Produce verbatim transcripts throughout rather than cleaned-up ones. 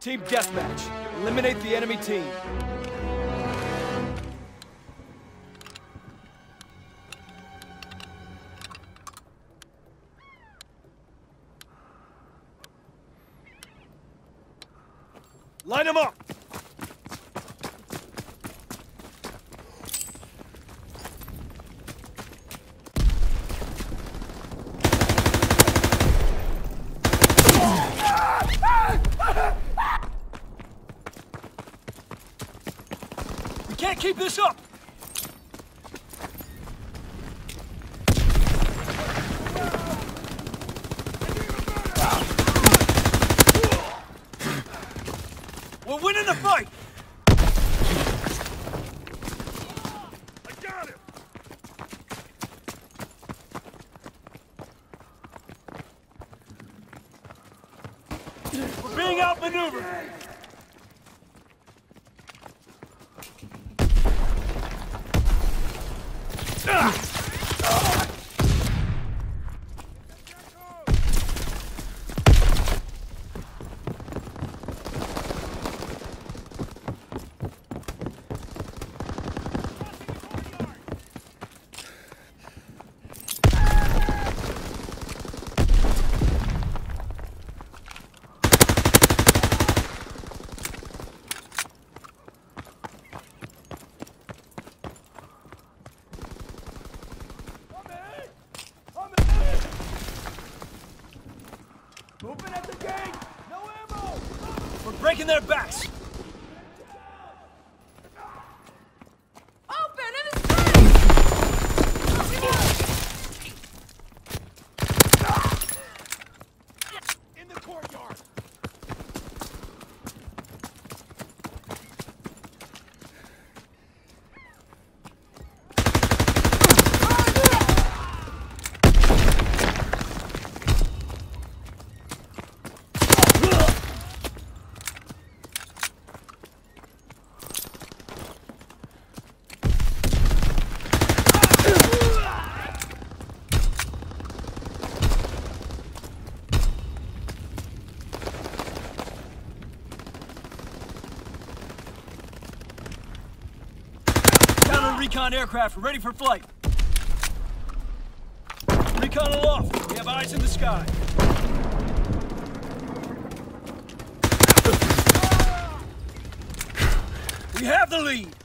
Team Deathmatch. Eliminate the enemy team. Line them up! We can't keep this up! We're winning the fight! I got him! We're being outmaneuvered! Open at the gate! No ammo! We're breaking their backs! Open and it's burning! In the courtyard! Recon aircraft ready for flight. Recon aloft. We have eyes in the sky. We have the lead.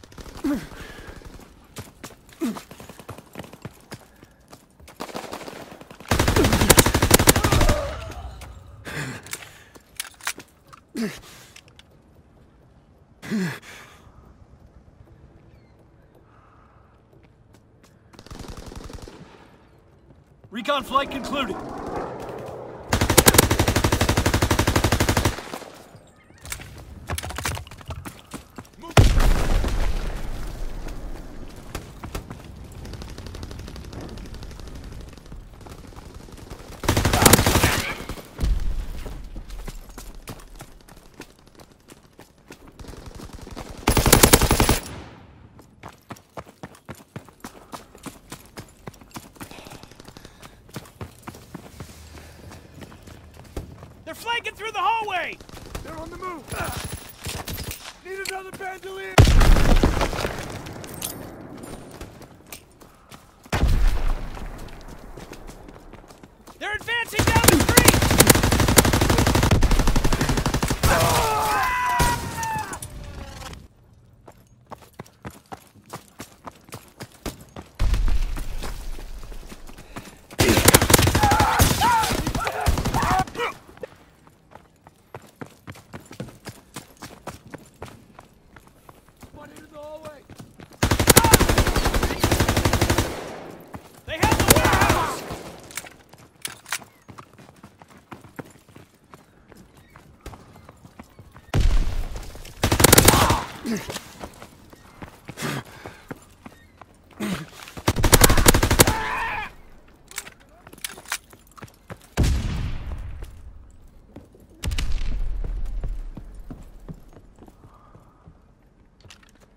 Recon flight concluded. They're flanking through the hallway! They're on the move! Ugh. Need another bandolier! They're advancing down the street! Ah!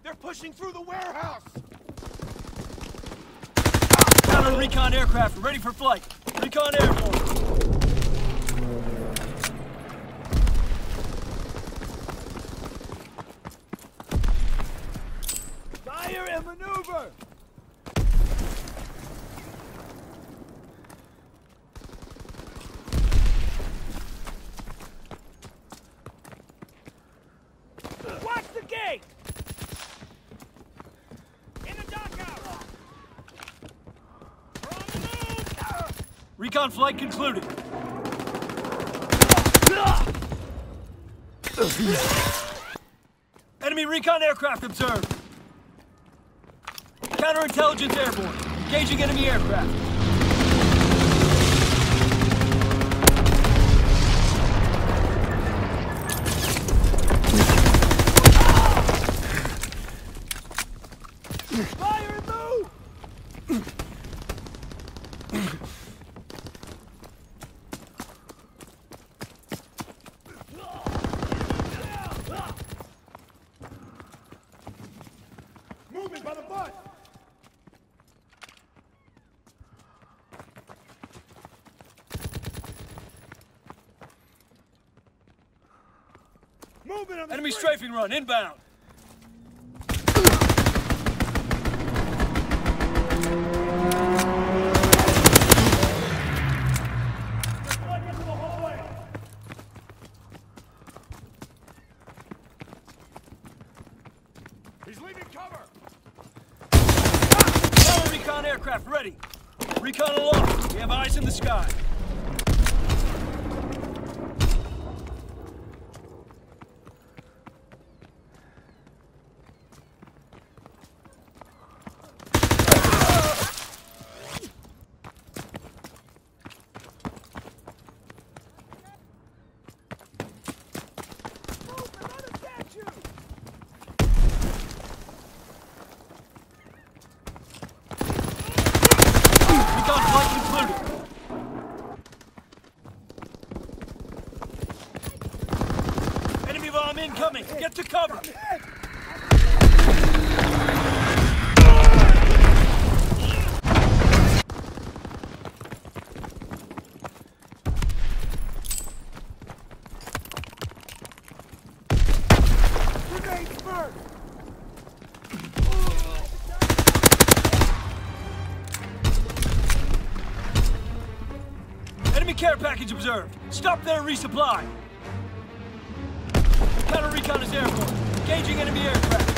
They're pushing through the warehouse! Counter recon aircraft ready for flight. Recon airborne. Over! Watch the gate! In the dockout! We're on the move! Recon flight concluded. Enemy recon aircraft observed. Counterintelligence airborne. Engaging enemy aircraft. Fire and move! Movement by the bus! Enemy strafing run inbound. He's leaving cover. Power recon aircraft ready. Recon aloft. We have eyes in the sky. Incoming! Get to cover! Grenades burn! Enemy care package observed! Stop there and resupply! Counter recon is airborne. Engaging enemy aircraft.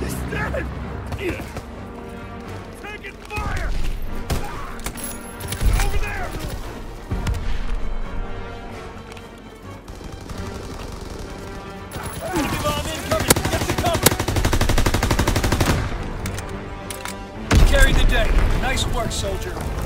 He's dead! Taking fire! Over there! Enemy bomb incoming! Get to cover! Carry the day. Nice work, soldier.